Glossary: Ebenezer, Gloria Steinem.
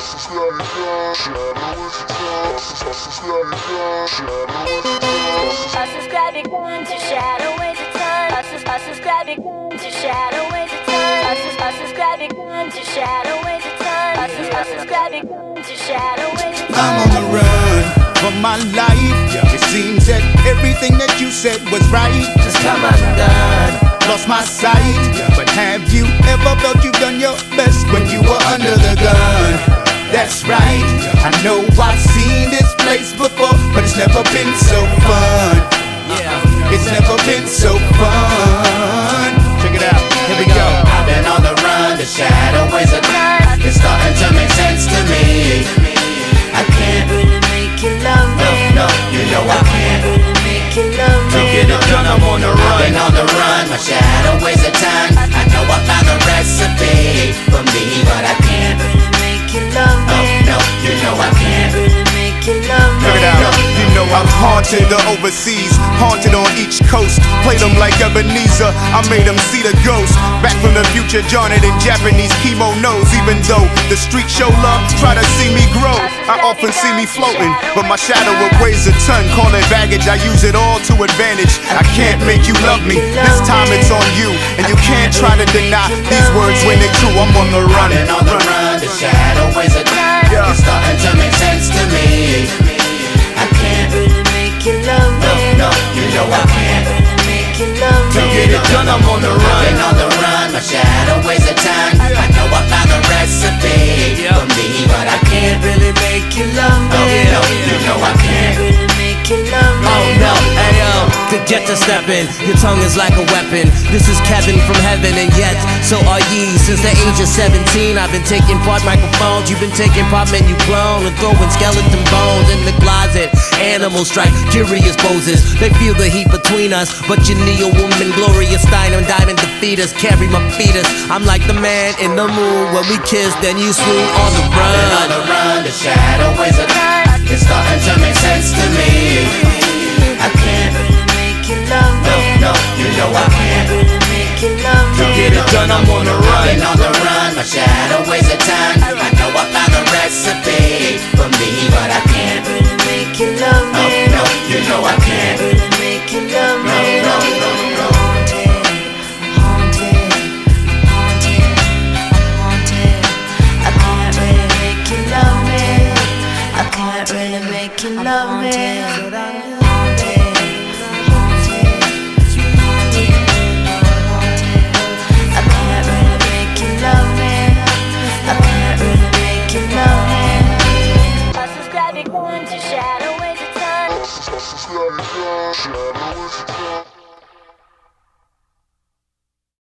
I'm on the run for my life. It seems that everything that you said was right. Just come undone. Lost my sight, but have you ever felt you've done your best when you were under the gun? That's right, I know I've seen this place before, but it's never been so fun. It's never been so fun. Check it out, here we go. I've been on the run, the shadow is a gun. It's starting to make sense to me. I can't really make you love me. No, no, you know I can't really make you love me. To get it done, I'm on the run. I've been on the run, my shadow weighs a ton. I know I found the recipe for me, but I can't really make you love me. Oh, no, you know I can't really make you love me. Check it out, you know I'm haunted the overseas, haunted on each coast. Played them like Ebenezer, I made them see the ghost. Back from the future, Johnny and Japanese kimonos. Even though the street show love, try to see me grow. I often see me floating, but my shadow weighs a ton. Call it baggage, I use it all to advantage. I can't make you love me, this time it's on you. And you can't try to deny these words when they're true. I'm on the run. I've been on the run, the shadow weighs a ton. It's starting to make sense to me. I can't really make you love me. No, no, you know I can't really make you love me. To get it done, I'm on the run. I've been on the run, my shadow weighs a ton. I know I found the recipe for me, but I can't really make you love me. No, no, you know I can't really make you love me. Oh no, to get to steppin', your tongue is like a weapon. This is Kevin from heaven, and yet so are ye. Since the age of 17, I've been taking part microphones. You've been taking part men you clone and throwing skeleton bones in the closet. Animals strike curious poses. They feel the heat between us, but you need a woman, Gloria Steinem, diamond defeat us. Carry my fetus. I'm like the man in the moon when we kiss, then you swoon on the run. I've been on the run, the shadow is a gun. It's starting to make sense to me. I can't. No, no, you know I can't really make you love me. To get it done, I'm on the run. I've been on the run, my shadow weighs a ton. I know I found the recipe for me, but I can't really make you love me. Oh, no, you know I can't really make you love me. No, no, no, no. I can't really make you love me. I can't really make you love me. Shadow is a ton.